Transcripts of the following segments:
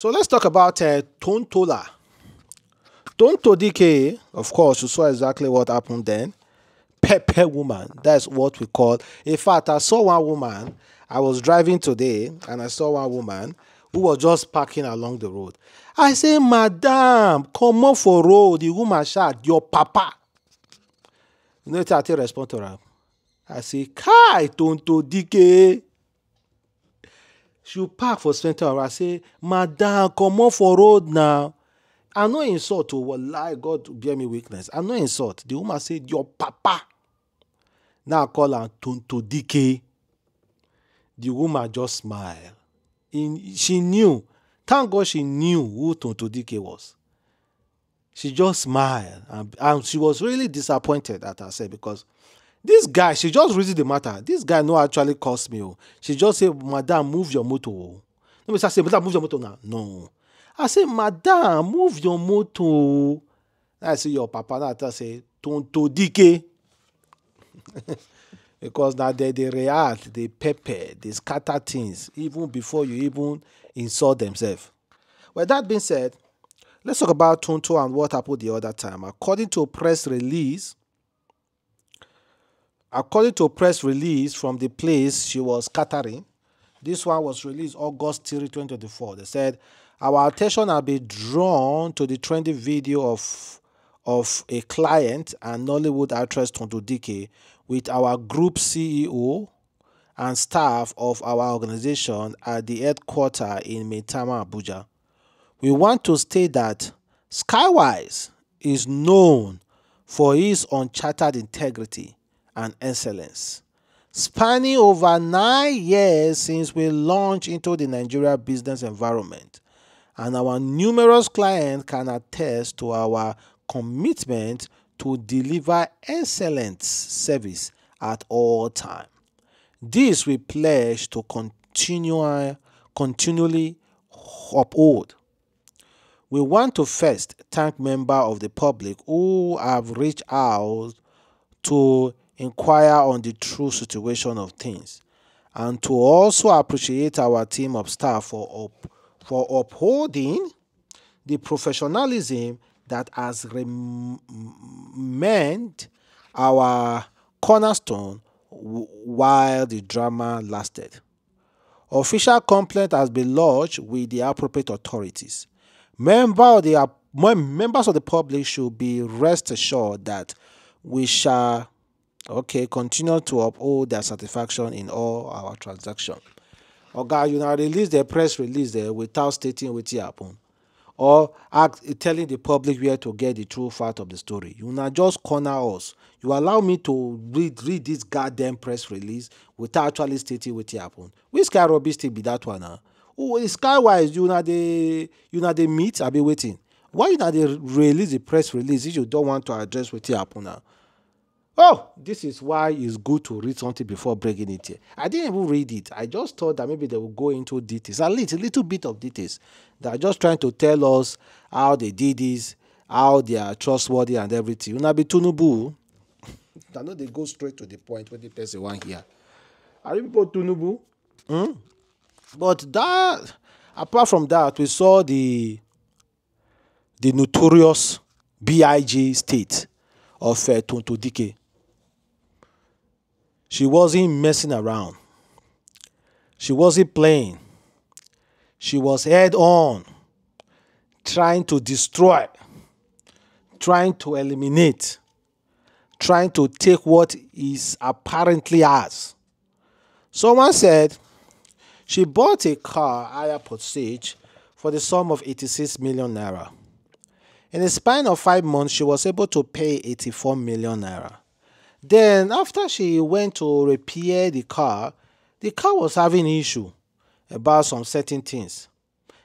So let's talk about Tontola. Tonto Dikeh, of course, you saw exactly what happened then. Pepper woman, that's what we call. In fact, I saw one woman. I was driving today and I saw one woman who was just parking along the road. I say, madam, come on for road. The woman shout, your papa. You know, I respond to her. I say, Kai, Tonto Dikeh. She park for spent hour. I say, madam, come on for road now. I no insult to lie, God bear me weakness. I no insult. The woman said, your papa. Now I call her Tonto Dikeh. The woman just smiled. She knew. Thank God she knew who Tonto Dikeh was. She just smiled. And she was really disappointed at herself because this guy, she just reasoned the matter. This guy no actually cost me. She just said, madam, move your motor. No, I said, madam, move your motor now. No. I say, madam, move your motor. I say, your papa, now I say, Tonto Dikeh. Because now they react, they pepper, they scatter things, even before you even insult themselves. Well, that being said, let's talk about Tonto and what happened the other time. According to a press release from the place she was scattering, this one was released August 3, 2024. They said, our attention has been drawn to the trendy video of a client and Nollywood actress Tonto Dikeh with our group CEO and staff of our organization at the headquarters in Maitama, Abuja. We want to state that Skywise is known for its uncharted integrity and excellence, spanning over 9 years since we launched into the Nigeria business environment. And our numerous clients can attest to our commitment to deliver excellent service at all times. This we pledge to continually uphold. We want to first thank members of the public who have reached out to inquire on the true situation of things, and to also appreciate our team of staff for upholding the professionalism that has remained our cornerstone while the drama lasted. Official complaint has been lodged with the appropriate authorities. Members of the public should be rest assured that we shall continue to uphold their satisfaction in all our transactions. Oga, you now release the press release there without stating what happened or telling the public where to get the true fact of the story. You now just corner us. You allow me to read this goddamn press release without actually stating what happened. Which guy rubbish still be that one now? Oh, it's Skywise. You now they meet. I'll be waiting. Why you now they release the press release if you don't want to address what happened now? Oh, this is why it's good to read something before breaking it here. I didn't even read it. I just thought that maybe they would go into details, at least a little bit of details. They are just trying to tell us how they did this, how they are trustworthy and everything. You know, be Tunubu. I know they go straight to the point when the person wants here. Are you people Tunubu? But that, apart from that, we saw the notorious BIG state of Tonto Dikeh. She wasn't messing around. She wasn't playing. She was head on, trying to destroy, trying to eliminate, trying to take what is apparently hers. Someone said she bought a car hire purchase for the sum of 86 million naira. In the span of 5 months, she was able to pay 84 million naira. Then, after she went to repair the car was having an issue about some certain things.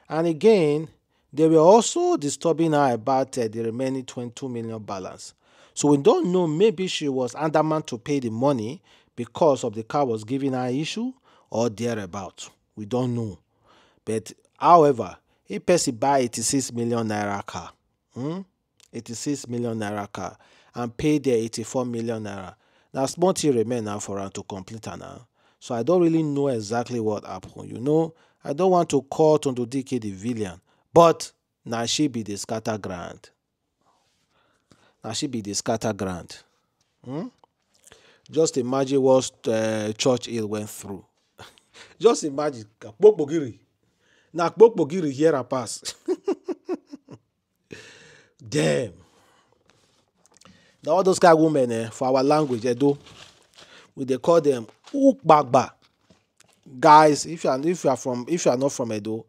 And again, they were also disturbing her about the remaining 22 million balance. So we don't know, maybe she was adamant to pay the money because of the car was giving her issue or thereabout. We don't know. But, however, a person buy 86 million naira car. 86 million naira car and paid their 84 million naira. Now, small thing remain now for her to complete her now. So I don't really know exactly what happened. You know, I don't want to call Tonto Dikeh the villain, but now she be the scatterground. Now she be the scatterground. Just imagine what Church Hill went through. Just imagine. Now Kpokpogiri here I pass. Damn. Now all those kind of women, for our language, they do. They call them Ukbagba. Guys, if you are not from Edo,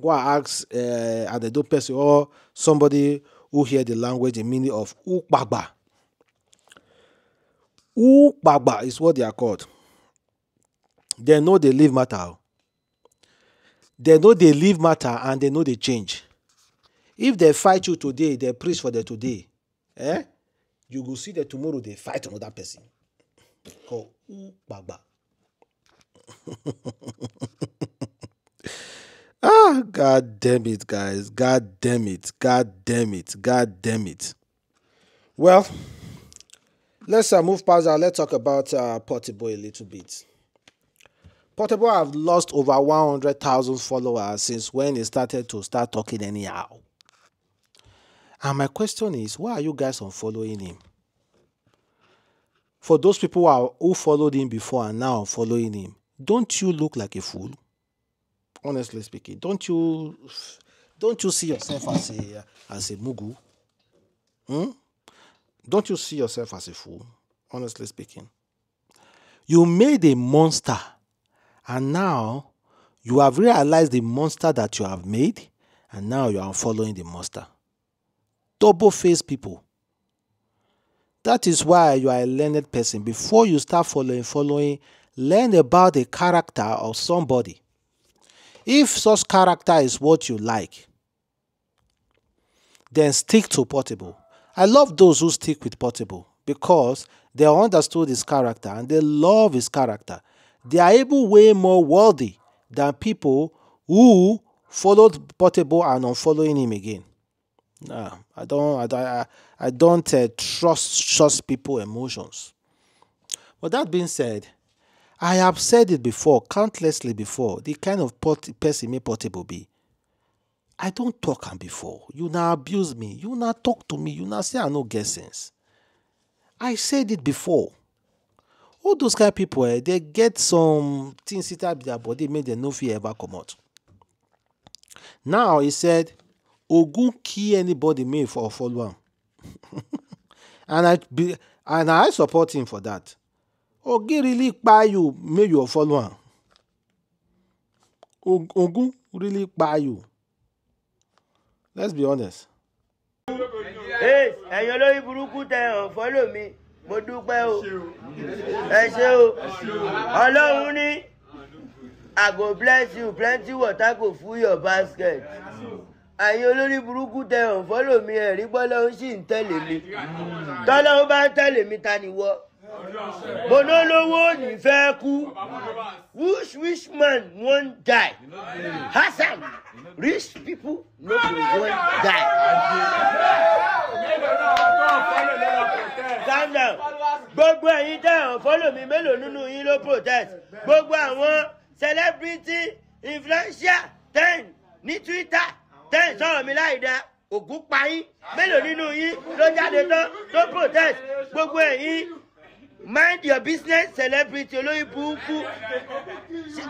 go and ask an Edo person or somebody who hear the language, the meaning of Ukbagba. Ukbagba is what they are called. They know they leave matter. They know they leave matter and they know they change. If they fight you today, they preach for the today. Eh? You will see that tomorrow they fight another person. Called Ukbagba. Ah, God damn it, guys. God damn it. God damn it. God damn it. Well, let's move past that. Let's talk about Portable a little bit. Portable have lost over 100,000 followers since when he started to start talking anyhow. And my question is, why are you guys unfollowing him? For those people who followed him before and now following him, don't you look like a fool? Honestly speaking, don't you see yourself as a mugu? Hmm? Don't you see yourself as a fool? Honestly speaking, you made a monster, and now you have realized the monster that you have made, and now you are following the monster. Double-faced people. That is why you are a learned person. Before you start following, learn about the character of somebody. If such character is what you like, then stick to Portable. I love those who stick with Portable because they understood his character and they love his character. They are able way more worthy than people who followed Portable and unfollowing him again. No, I don't trust people's emotions. But that being said, I have said it before, countlessly before, the kind of person may Portable be. I don't talk am before. You now abuse me. You now talk to me. You now say I no get sense. I said it before. All those kind of people, they get some things inside their body, make them no fear ever come out. Now he said, Ogun key anybody may for follow him. and I support him for that. Ogun really buy you, may you follow him. Ogun really buy you. Let's be honest. Hey, I follow me. I go bless you, plenty water go full your basket. Ayolori buruku te o follow me e ri bolo si ntele mi tolo ba ntele mi tani wo bono lowo ni fe ku which man won't die Hassan rich people no won't die calm down gbogbo eyin te o follow me melo nunu yin lo protest gbogbo awon celebrity influencer 10 ni Twitter ten saw me like that ogun pa yin melo ninu yin lo jade ton to protest gbogbo eyin mind your business celebrity oloyibuku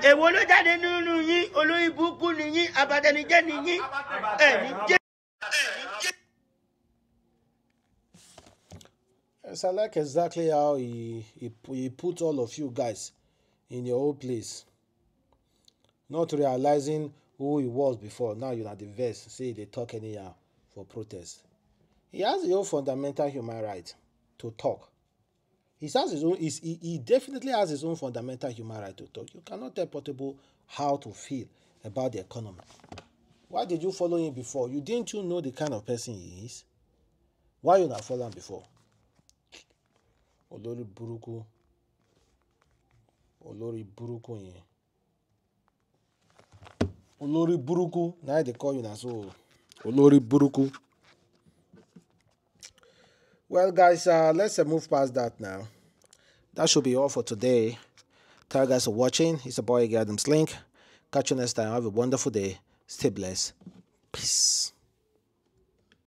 ewo lo jade ninu yin oloyibuku ni yin abatenije ni yin Yes, I like exactly how he put all of you guys in your own place, not realizing who he was before. Now you are the best. Say they talk anyhow for protest. He has his own fundamental human right to talk. He definitely has his own fundamental human right to talk. You cannot tell Portable how to feel about the economy. Why did you follow him before? Didn't you know the kind of person he is? Why you not follow him before? Olori buruku. Olori buruku yen. Olori buruku. Now they call you now, so Olori buruku. Well, guys, let's move past that now. That should be all for today. Thank you guys for watching. It's your boy Adam's Link. Catch you next time. Have a wonderful day. Stay blessed. Peace.